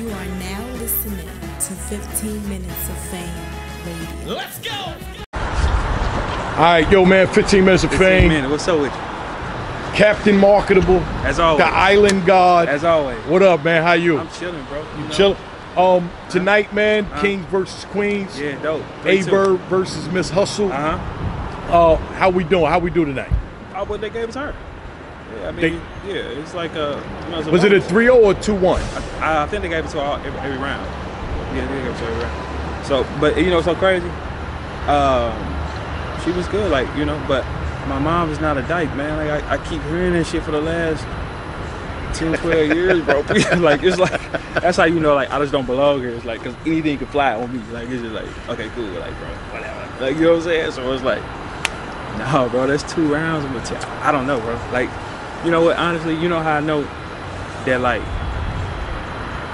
You are now listening to 15 Minutes of Fame Radio. Let's go! Alright, yo man, 15 Minutes of Fame. What's up with you? Captain Marketable. As always. The Island God. As always. What up, man? How you? I'm chilling, bro. You chilling? Tonight, man, Kings versus Queens. Yeah, dope. A-Bird versus Miss Hustle. How we doing? How we do tonight? Oh, what they gave us her. Yeah, I mean, they, yeah, it's like a... was it a 3-0 or 2-1? I think they gave it to every round. Yeah, they gave it to every round. So, but you know what's so crazy? She was good, like, you know, but my mom is not a dyke, man. Like, I keep hearing that shit for the last 10, 12 years, bro. Like, it's like, that's how you know, like, I just don't belong here. It's like, because anything can fly on me. Like, it's just like, okay, cool, like, bro, whatever. Like, you know what I'm saying? So it's like, no, bro, that's 2 rounds. I don't know, bro. Like, you know what, honestly, you know how I know that, like,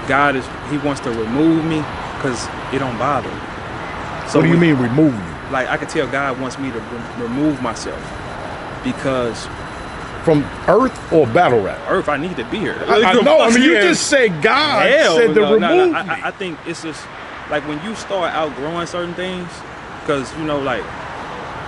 God is, he wants to remove me because it don't bother me. So what do you mean remove you? Like, I can tell God wants me to remove myself because... From earth or battle rap? Earth, I need to be here. No, I mean, you just said God said to remove me. I think it's just, like, when you start outgrowing certain things, because, you know, like,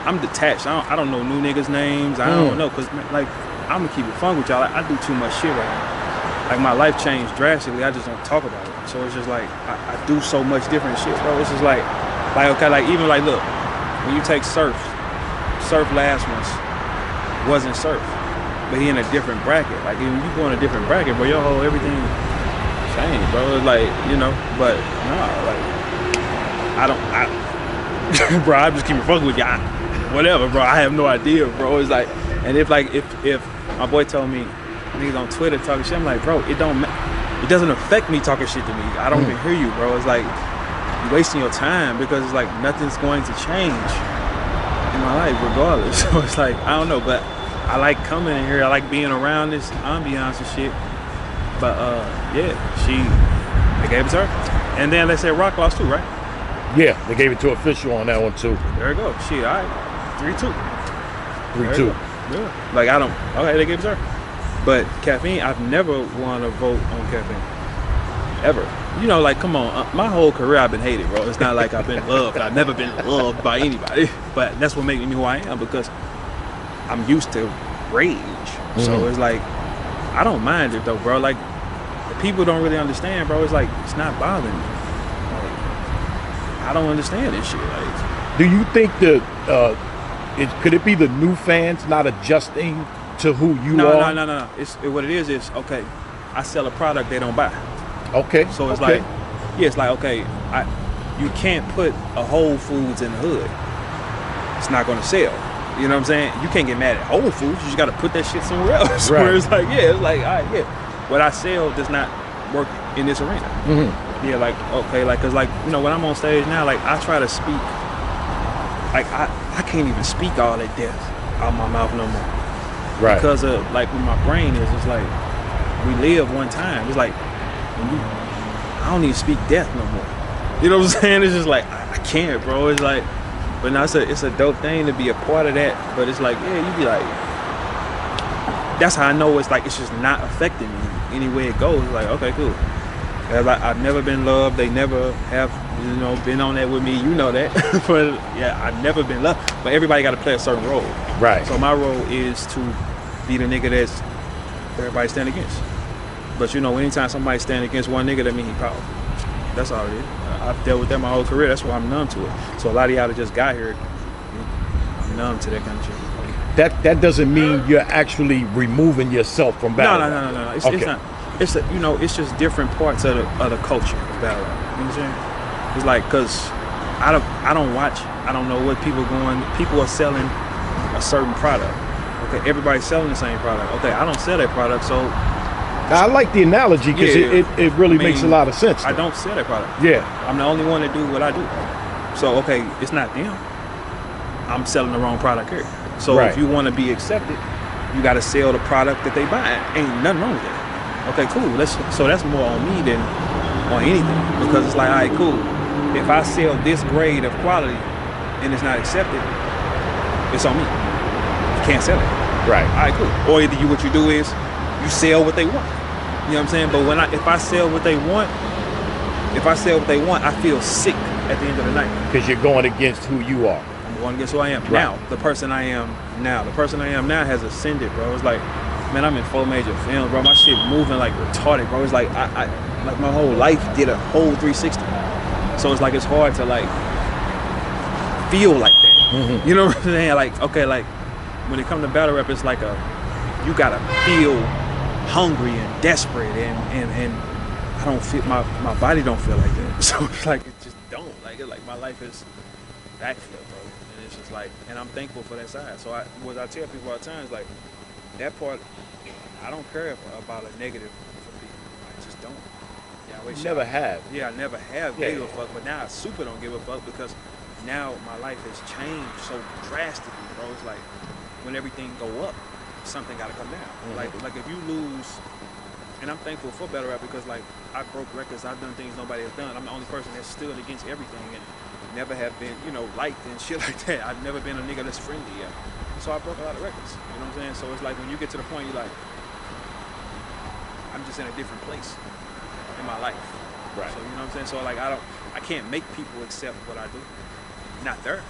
I'm detached. I don't know new niggas' names. I don't know, because, like... I'm gonna keep it fun with y'all. Like, I do too much shit right now. Like, my life changed drastically. I just don't talk about it. So it's just like I do so much different shit, bro. It's just like okay, like even like look, when you take Surf last month wasn't Surf, but he in a different bracket. Like when you go in a different bracket, bro, your whole everything changed, bro. Like you know, but nah, like I bro, I just keep it fun with y'all. Whatever, bro. I have no idea, bro. It's like. And if like if my boy told me niggas on Twitter talking shit, I'm like, bro, it doesn't affect me talking shit to me. I don't even hear you, bro. It's like you're wasting your time because it's like nothing's going to change in my life regardless. So it's like I don't know, but I like coming in here. I like being around this ambiance and shit. But yeah, they gave it to her. And then they said Rock lost too, right? Yeah, they gave it to Official on that one too. There you go. Shit, all right, 3-2. 3-2. Yeah. Like I don't. Okay, they gave it to her. But Caffeine, I've never won a vote on Caffeine, ever. You know, like come on. My whole career, I've been hated, bro. It's not like I've been loved. I've never been loved by anybody. But that's what makes me who I am because I'm used to rage. So it's like I don't mind it though, bro. Like people don't really understand, bro. It's like it's not bothering me. Like, I don't understand this shit. Like, do you think that? Could it be the new fans not adjusting to who you are? No. What it is, okay, I sell a product they don't buy. Okay. So it's like, yeah, it's like, okay, you can't put a Whole Foods in the hood. It's not going to sell. You know what I'm saying? You can't get mad at Whole Foods. You just got to put that shit somewhere else. Right. Where it's like, yeah, it's like, all right, yeah. What I sell does not work in this arena. Yeah, like, okay, like, because, like, you know, when I'm on stage now, like, I try to speak. Like, I can't even speak all that death out of my mouth no more. Right. Because of, like, where my brain is, it's like, we live one time. It's like, I don't even speak death no more. You know what I'm saying? It's just like, I can't, bro. It's like, but now it's a dope thing to be a part of that. But it's like, yeah, you be like, that's how I know it's like, it's just not affecting me any way it goes. It's like, okay, cool. I've never been loved. They never have, you know, been on that with me. You know that. But yeah, I've never been loved. But everybody got to play a certain role. Right. So my role is to be the nigga that's everybody standing against. But you know, anytime somebody standing against one nigga, that means he powerful. That's all it is. I've dealt with that my whole career. That's why I'm numb to it. So a lot of y'all that just got here, I'm numb to that kind of shit. Like, that doesn't mean you're actually removing yourself from battle. No. It's not. It's a, you know, it's just different parts of the culture of battle rap. You know what I'm saying? It's like, cause I don't watch. I don't know what people going. People are selling a certain product. Okay, everybody's selling the same product. Okay, I don't sell that product, so. Now, I like the analogy because it really makes a lot of sense. I don't sell that product. Yeah, I'm the only one that do what I do. So okay, it's not them. I'm selling the wrong product here. So if you want to be accepted, you got to sell the product that they buy. Ain't nothing wrong with that. Okay, cool. So that's more on me than on anything because it's like, all right, cool. If I sell this grade of quality and it's not accepted, it's on me. You can't sell it. Right. All right, cool. Or either what you do is you sell what they want. You know what I'm saying? But if I sell what they want, if I say what they want, I feel sick at the end of the night. Because you're going against who you are. I'm going against who I am now. The person I am now. The person I am now has ascended, bro. It's like, man, I'm in full major film, bro. My shit moving like retarded, bro. It's like I like my whole life did a whole 360. So it's like it's hard to like feel like that. Mm-hmm. You know what I'm saying? Like, okay, like when it comes to battle rap, it's like you gotta feel hungry and desperate and I don't feel, my body don't feel like that. So it's like, it just don't. Like, it's like my life is backflip, bro. And it's just like, and I'm thankful for that side. So what I tell people all the time is like, that part, I don't care about a negative for people. I just don't. Yeah, I never have. Yeah, I never have gave a fuck, but now I super don't give a fuck because now my life has changed so drastically, bro. It's like, when everything go up, something gotta come down. Mm-hmm. Like if you lose, and I'm thankful for battle rap because like I broke records, I've done things nobody has done. I'm the only person that stood against everything and never have been, you know, liked and shit like that. I've never been a nigga that's friendly yet. So I broke a lot of records, you know what I'm saying? So it's like when you get to the point, you're like, I'm just in a different place in my life. Right. So you know what I'm saying? So like I can't make people accept what I do. Not there,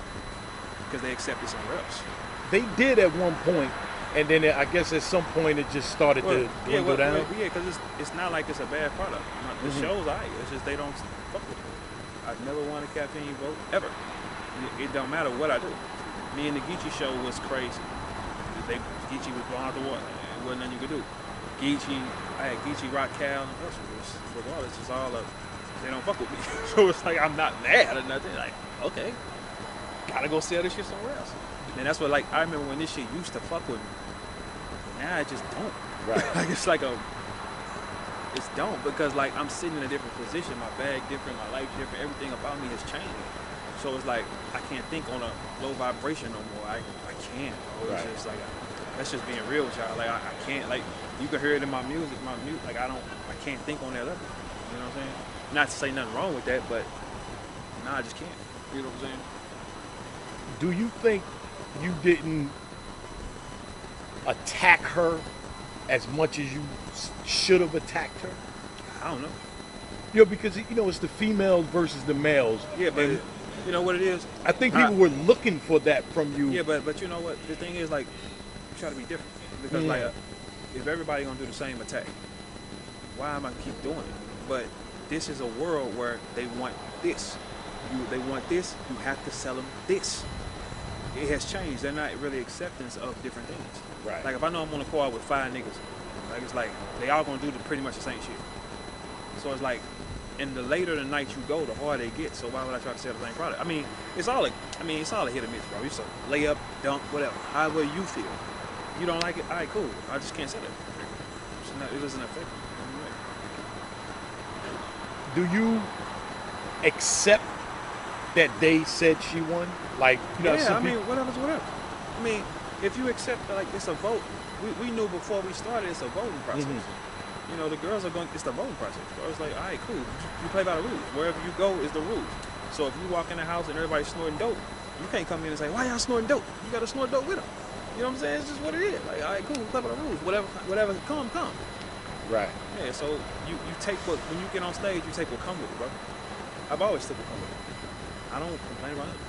because they accept it somewhere else. They did at one point. And then I guess at some point it just started to dwindle down. Yeah, because it's not like it's a bad product. The show's all right. It's just they don't fuck with it. I've never won a Caffeine vote, ever. It don't matter what I do. Me and the Geechi show was crazy. Geechi was blowing out the water. It wasn't nothing you could do. I had Geechi, Rock, Cal, and Russell. It's just all of, they don't fuck with me. So it's like I'm not mad or nothing. Like, okay, gotta go sell this shit somewhere else. And that's what, like, I remember when this shit used to fuck with me. Now I just don't. Right. Like, it's like it's don't, because, like, I'm sitting in a different position. My bag different, my life different, everything about me has changed. So it's like, I can't think on a low vibration no more. I can't. Right. It's just like, that's just being real, y'all. Like, I can't, like, you can hear it in my music. Like, I can't think on that level. You know what I'm saying? Not to say nothing wrong with that, but, nah, I just can't. You know what I'm saying? Do you think you didn't attack her as much as you should have attacked her? I don't know. You know, because, you know, it's the females versus the males. Yeah, but you know what it is? I think people were looking for that from you. Yeah, but you know what? The thing is, like, you try to be different. Because, like, if everybody gonna do the same attack, why am I keep doing it? But this is a world where they want this. They want this, you have to sell them this. It has changed. They're not really acceptance of different things. Right. Like if I know I'm on a call with 5 niggas, like it's like they all gonna do pretty much the same shit. So it's like, and the later the night you go, the harder it gets. So why would I try to sell the same product? I mean, it's all a hit or miss, bro. You just lay up, dunk, whatever. However you feel. You don't like it? All right, cool. I just can't sell it. It doesn't affect me. Do you accept that they said she won? Like, you know, yeah, I mean, whatever's whatever. I mean, if you accept that, like, it's a vote. We knew before we started it's a voting process. You know, the girls are going, it's the voting process. Bro. It's like, all right, cool. You play by the rules. Wherever you go is the rules. So if you walk in the house and everybody's snorting dope, you can't come in and say, why y'all snorting dope? You got to snort dope with them. You know what I'm saying? It's just what it is. Like, all right, cool. Play by the rules. Whatever come, come. Right. Yeah, so you take what, when you get on stage, you take what come with it, bro. I've always took what come with it. I don't complain about it.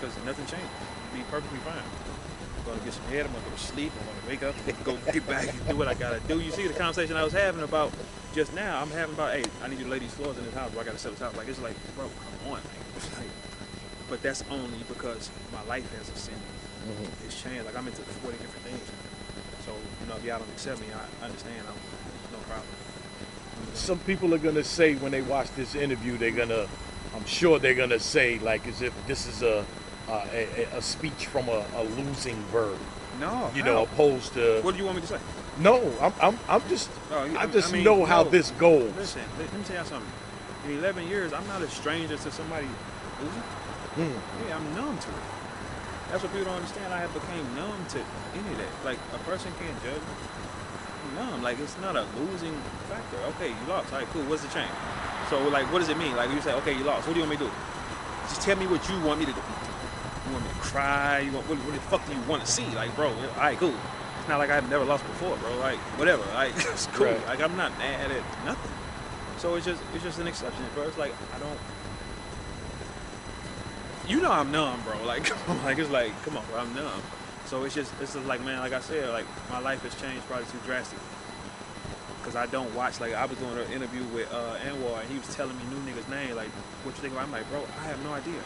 Because nothing changes. You'll be perfectly fine. I'm going to get some head, I'm going to go to sleep, I'm going to wake up, go get back and do what I got to do. You see the conversation I was having about just now, I'm having about, hey, I need you to lay these floors in this house, bro. I got to sell this house. Like, it's like, bro, come on. It's like, but that's only because my life has ascended. It's changed. Like, I'm into 40 different things. So, you know, if y'all don't accept me, I understand. No problem. You know? Some people are going to say when they watch this interview, I'm sure they're going to say, like, as if this is a speech from a losing bird. No, you know, opposed to. What do you want me to say? No, I'm just. No, I mean, how this goes. Listen, let me tell you something. In 11 years, I'm not a stranger to somebody losing. Yeah, I'm numb to it. That's what people don't understand. I have became numb to any of that. Like a person can't judge me. I'm numb. Like it's not a losing factor. Okay, you lost. All right, cool. What's the change? So like, what does it mean? Like you say, okay, you lost. What do you want me to do? Just tell me what you want me to do. You want me to cry? You want, what the fuck do you want to see? Like, bro, all right, cool. It's not like I've never lost before, bro. Like, whatever. Like, it's cool. Right. Like, I'm not mad at nothing. So it's just an exception, bro. It's like I don't. You know I'm numb, bro. Like, come on, like it's like, come on, bro, I'm numb. So it's just like, man, like I said, like my life has changed probably too drastically. Cause I don't watch. Like I was doing an interview with Anwar, and he was telling me new niggas' name. Like, what you think about? I'm like, bro, I have no idea.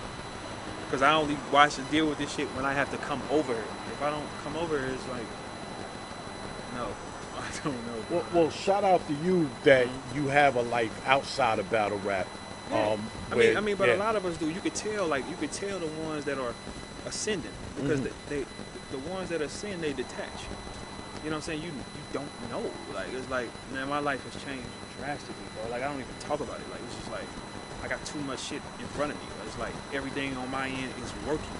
Cause I only watch and deal with this shit when I have to come over here. If I don't come over here, it's like, no, I don't know. Well, shout out to you that you have a life outside of battle rap. Yeah. But a lot of us do. You could tell, like, you could tell the ones that are ascending because the ones that ascend, they detach. You know what I'm saying? You don't know. Like, it's like, man, my life has changed drastically, bro. Like, I don't even talk about it. Like, it's just like, I got too much shit in front of me. It's like, everything on my end is working.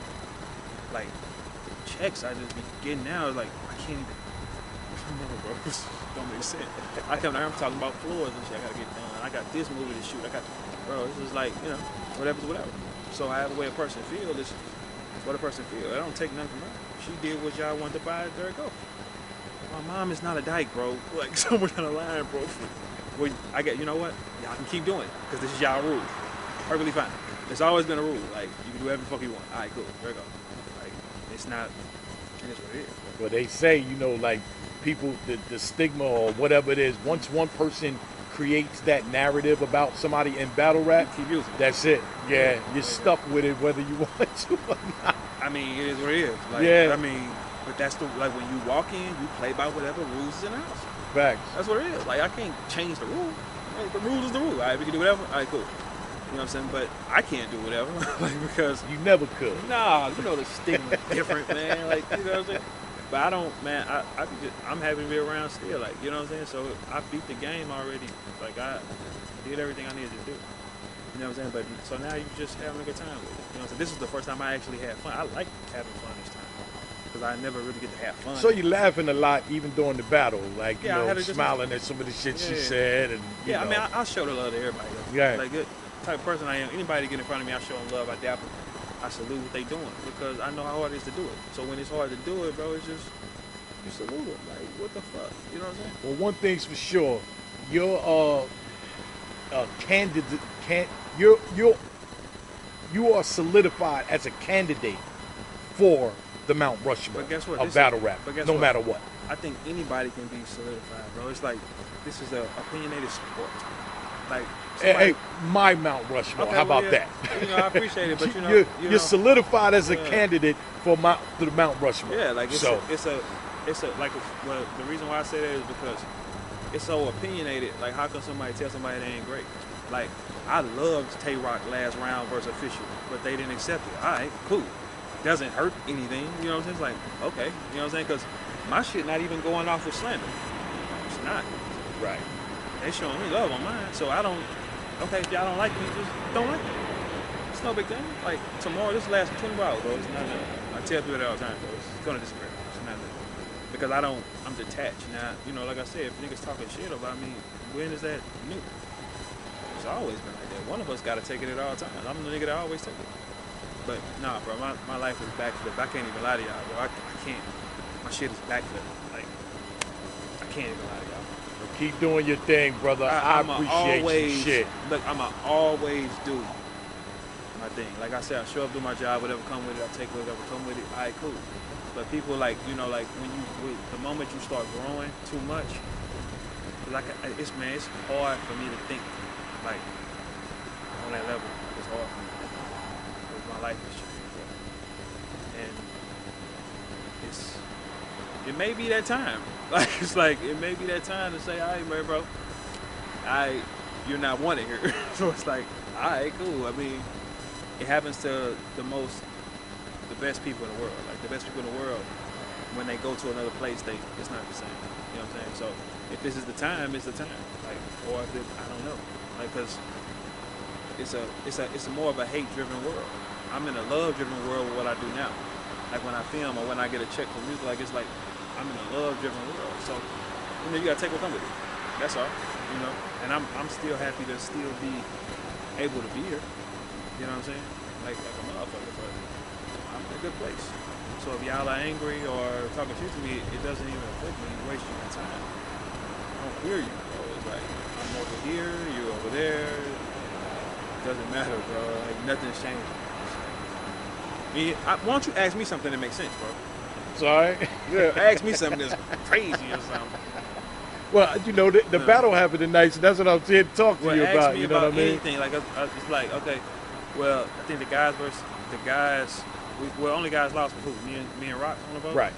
Like, the checks I just be getting now is like, I can't even, no, bro, this don't make sense. I come down, I'm talking about floors and shit I gotta get done. I got this movie to shoot, I got, bro, it's just like, you know, whatever. So I have a way a person feel, this what a person feel. I don't take nothing from her. She did what y'all wanted to buy, there it go. My mom is not a dyke, bro. Like, somewhere down the line, bro. Well, I get, you know what? Y'all can keep doing it, because this is y'all rule. Perfectly fine. It's always been a rule. Like, you can do whatever the fuck you want. All right, cool. There you go. Like, it's not, it is what it is. Well, they say, you know, like, people, the stigma or whatever it is, once one person creates that narrative about somebody in battle rap, keep using it. That's it. Yeah, you're stuck with it whether you want to or not. I mean, it is what it is. Like, yeah. I mean, but that's the, like, when you walk in, you play by whatever rules is in the house. Facts. That's what it is. Like, I can't change the rule. Like, the rule is the rule. All right, we can do whatever. All right, cool. You know what I'm saying? But I can't do whatever, like, because you never could. Nah, you know the stigma's different, man. Like, you know what I'm saying? But I don't, man. I'm happy to be around still, like, you know what I'm saying? So I beat the game already. Like, I did everything I needed to do. You know what I'm saying? But so now you just having a good time with it. You know what I'm saying? This is the first time I actually had fun. I like having fun this time because I never really get to have fun. So you laughing a lot even during the battle, like, yeah, you know, smiling at some of the shit she said, and you know. I mean, I show the love to everybody. Though. Yeah, like it. Type of person I am, anybody get in front of me, I show them love, I dap them, I salute what they doing because I know how hard it is to do it. So when it's hard to do it, bro, it's just, you salute them, like, what the fuck, you know what I'm saying? Well, one thing's for sure, you are solidified as a candidate for the Mount Rushmore of battle rap, no matter what. I think anybody can be solidified, bro. It's like, this is an opinionated sport. Like, somebody, hey, my Mount Rushmore. Okay, how about that? You know, I appreciate it, but you know, you're solidified as a candidate for the Mount Rushmore. Yeah, like well, the reason why I say that is because it's so opinionated. Like, how can somebody tell somebody they ain't great? Like, I loved Tay Rock last round versus Official, but they didn't accept it. All right, cool. Doesn't hurt anything. You know what I'm saying? It's like, okay, you know what I'm saying? Because my shit not even going off with slander. It's not. Right. They showing me love on mine, so I don't. Okay, if y'all don't like me, just don't like me. It's no big thing. Like, tomorrow, this last 24 hours, bro, it's not nothing. I tell people that all the time, bro. It's gonna disappear. It's not nothing. Because I don't, I'm detached. Now, you know, like I said, if niggas talking shit about me, when is that new? It's always been like that. One of us gotta take it at all times. I'm the nigga that always take it. But nah, bro, my life is backflipped. I can't even lie to y'all, bro. I can't. My shit is backflipped. Like, I can't even lie to y'all. Keep doing your thing, brother. I appreciate your shit. Look, I'ma always do my thing. Like I said, I show up, do my job, whatever come with it, I take whatever come with it. All right, cool. But people, like, you know, like, the moment you start growing too much, like, it's, man, it's hard for me to think, like, on that level. It's hard for me. Because my life is changing. And it's, it may be that time. Like, it's like, it may be that time to say, all right, bro, you're not wanted here. So it's like, all right, cool. I mean, it happens to the best people in the world. Like, the best people in the world, when they go to another place, it's not the same. You know what I'm saying? So if this is the time, it's the time. Like, or if it, I don't know. Like, because it's more of a hate-driven world. I'm in a love-driven world with what I do now. Like, when I film or when I get a check for music, like, it's like, I'm in a love-driven world, so, you know, you gotta take what comes with it. That's all, you know. And I'm still happy to still be able to be here. You know what I'm saying? Like a motherfucker, but I'm in a good place. So if y'all are angry or talking shit to me, it doesn't even affect me. You're wasting your time. I don't hear you, bro. It's like, I'm over here, you're over over there. It doesn't matter, bro. Like, nothing's changing. Why don't you ask me something that makes sense, bro? Sorry? Yeah, ask me something that's crazy or something. Well, you know, the battle happened tonight, so that's what I'm here to talk to you about. You know what I mean? Anything. Like, it's like, okay, well, I think the guys versus the guys, well, only guys lost was who? Me and Rock on the boat? Right.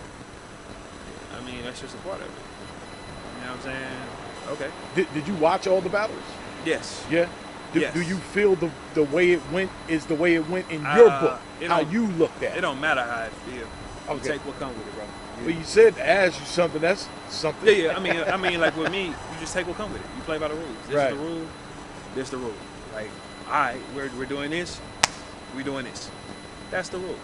I mean, that's just a part of it. You know what I'm saying? Okay. Did you watch all the battles? Yes. Yeah? Do you feel the way it went is the way it went in your book? How you looked at it? It don't matter how it feels. Okay. Take what comes with it, bro. Yeah. Well, you said ask you something. That's something. Yeah, yeah. I mean, like with me, you just take what comes with it. You play by the rules. This is the rule. Like, all right, we're doing this. We're doing this. That's the rule.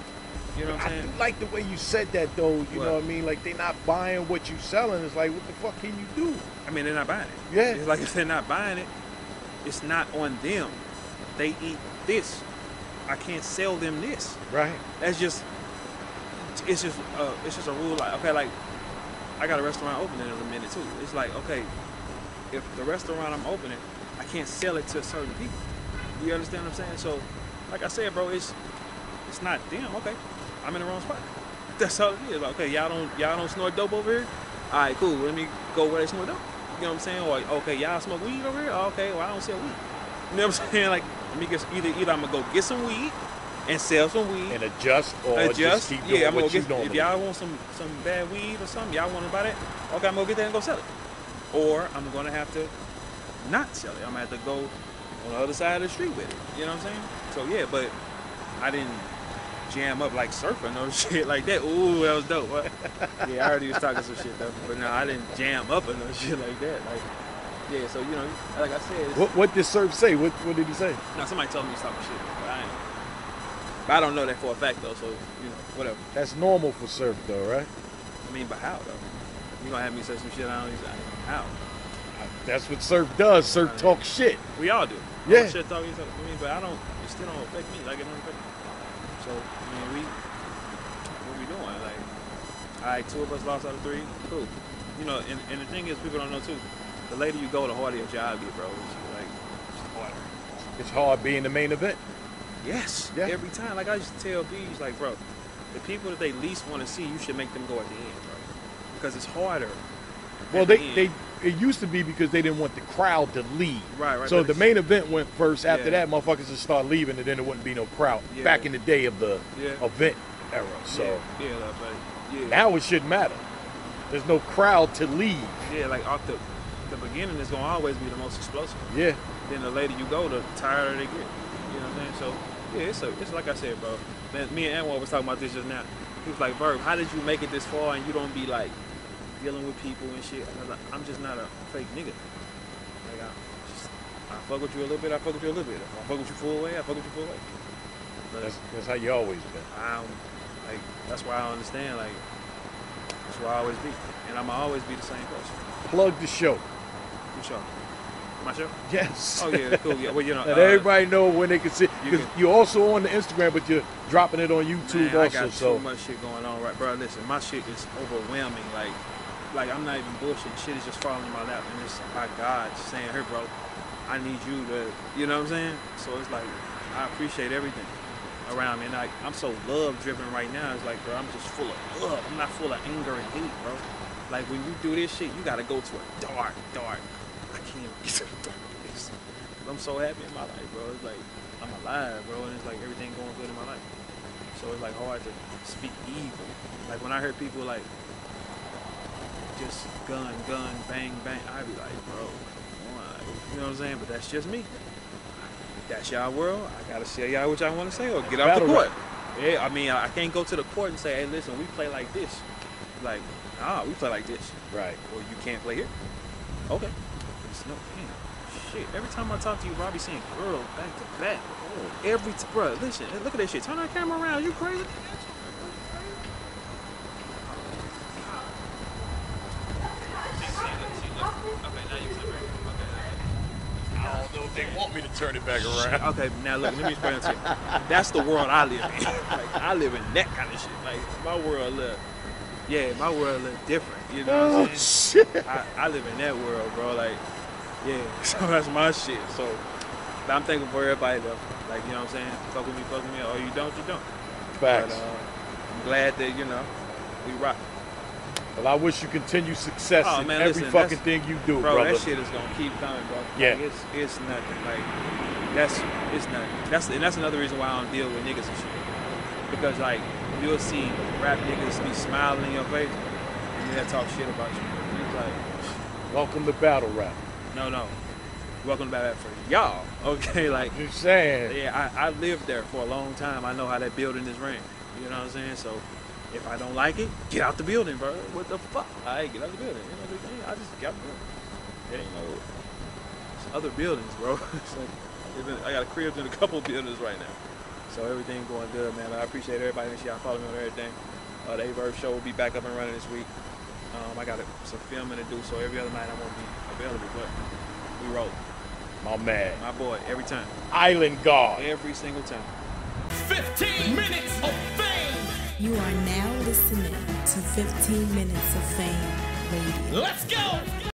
You know what I'm saying? I like the way you said that, though. You know what I mean? Like, they're not buying what you're selling. It's like, what the fuck can you do? I mean, they're not buying it. Yeah. It's like if they're not buying it, it's not on them. They eat this. I can't sell them this. Right. That's just. It's just a rule. Like, okay, like I got a restaurant opening in a minute too. It's like, okay, if the restaurant I'm opening, I can't sell it to certain people. You understand what I'm saying? So, like I said, bro, it's not them. Okay, I'm in the wrong spot. That's all it is. Like, okay, y'all don't snort dope over here. All right, cool. Let me go where they snort dope. You know what I'm saying? Or okay, y'all smoke weed over here. Okay, well I don't sell weed. You know what I'm saying? Like, let me get either I'm gonna go get some weed. And sell some weed. And adjust. Just keep doing what you normally do. If y'all want some bad weed or something, y'all want to buy that, okay, I'm going to get that and go sell it. Or I'm going to have to not sell it. I'm going to have to go on the other side of the street with it. You know what I'm saying? So, yeah, but I didn't jam up like surfing or shit like that. Ooh, that was dope. Yeah, I already was talking some shit, though. But no, I didn't jam up or no shit like that. Like, yeah, so, you know, like I said. What did Surf say? What did he say? No, somebody told me to stop my shit, but I ain't. I don't know that for a fact, though, so, you know, whatever. That's normal for surf, though, right? I mean, but how, though? You gonna have me say some shit I don't even say. How? That's what surf does. Surf talk shit. We all do. Yeah. All shit talk each other. I mean, but I don't, it still don't affect me. Like, it don't affect me. So, I mean, what we doing? Like, all right, two of us lost out of three. Cool. You know, and the thing is, people don't know, too. The later you go, the harder your job gets, bro. It's like, it's harder. It's hard being the main event. Yes, yeah. Every time. Like, I just tell B's, like, bro, the people that they least want to see, you should make them go at the end, bro. Because it's harder. Well, it used to be because they didn't want the crowd to leave. Right. So the main event went first. After that, motherfuckers would start leaving, and then there wouldn't be no crowd. Yeah. Back in the day of the event era. So now it shouldn't matter. There's no crowd to leave. Yeah, like, off the beginning is going to always be the most explosive. Yeah. Then the later you go, the tighter they get. You know what I'm saying? So. Yeah, it's like I said, bro. Man, me and Anwar was talking about this just now. He was like, Verb, how did you make it this far and you don't be, like, dealing with people and shit? And I was like, I'm just not a fake nigga. Like, I fuck with you a little bit, I fuck with you a little bit. If I fuck with you full way, I fuck with you full way. But that's how you always been. That's why I understand, like, that's why I always be. And I'm always be the same person. Plug the show. Good show. My show? Yes. Oh yeah, cool. Yeah, well, you know, let everybody know when they can see. You're also on the Instagram, but you're dropping it on YouTube, man, also. I got so much shit going on, right, bro? Listen, my shit is overwhelming. Like I'm not even bullshit. Shit is just falling in my lap, and it's by God saying, "Hey, bro, I need you to," you know what I'm saying? So it's like I appreciate everything around me, and I'm so love driven right now. It's like, bro, I'm just full of love. I'm not full of anger and hate, bro. Like when you do this shit, you gotta go to a dark. I'm so happy in my life, bro. It's like I'm alive, bro, and it's like everything going good in my life. So it's like hard to speak evil. Like when I hear people like just gun, bang, bang, I be like, bro, come on. You know what I'm saying? But that's just me. That's y'all world. I gotta say y'all what y'all want to say or get out the court. Yeah, I mean I can't go to the court and say, hey, listen, we play like this. Like, nah, we play like this. Right. Or you can't play here. Okay. No, damn, shit. Every time I talk to you, bro, I be saying girl back to back. Oh. Bro, listen, look at that shit. Turn that camera around. You crazy? I don't know if they want me to turn it back around. Okay, now look, let me explain to you. That's the world I live in. Like, I live in that kind of shit. Like, my world look different. You know what I'm saying? I live in that world, bro. Like, Yeah, so that's my shit. So I'm thankful for everybody though. Like, you know what I'm saying? Fuck with me, or you don't, you don't. Facts. But, I'm glad that, you know, we rock. Well, I wish you continue success in every fucking thing you do, bro. That shit is gonna keep coming, bro. Yeah, like, it's nothing. Like it's nothing. That's another reason why I don't deal with niggas and shit. Because like you'll see rap niggas be smiling in your face, and they'll talk shit about you. It's like, welcome to battle rap. No, no. Welcome to battle rap for y'all. Okay, like you're saying. Yeah, I lived there for a long time. I know how that building is ran. You know what I'm saying? So. If I don't like it, get out the building, bro. What the fuck? I get out the building. You know, I just got the building. It ain't no other buildings, bro. I got a crib in a couple buildings right now. So everything going good, man. I appreciate everybody and shit. I follow me on everything. The A-Verve show will be back up and running this week. I got some filming to do, so every other night I won't be available, but we roll. My man. My boy, every time. Island God. Every single time. 15 minutes of fame. You are now listening to 15 Minutes of Fame Radio. Let's go!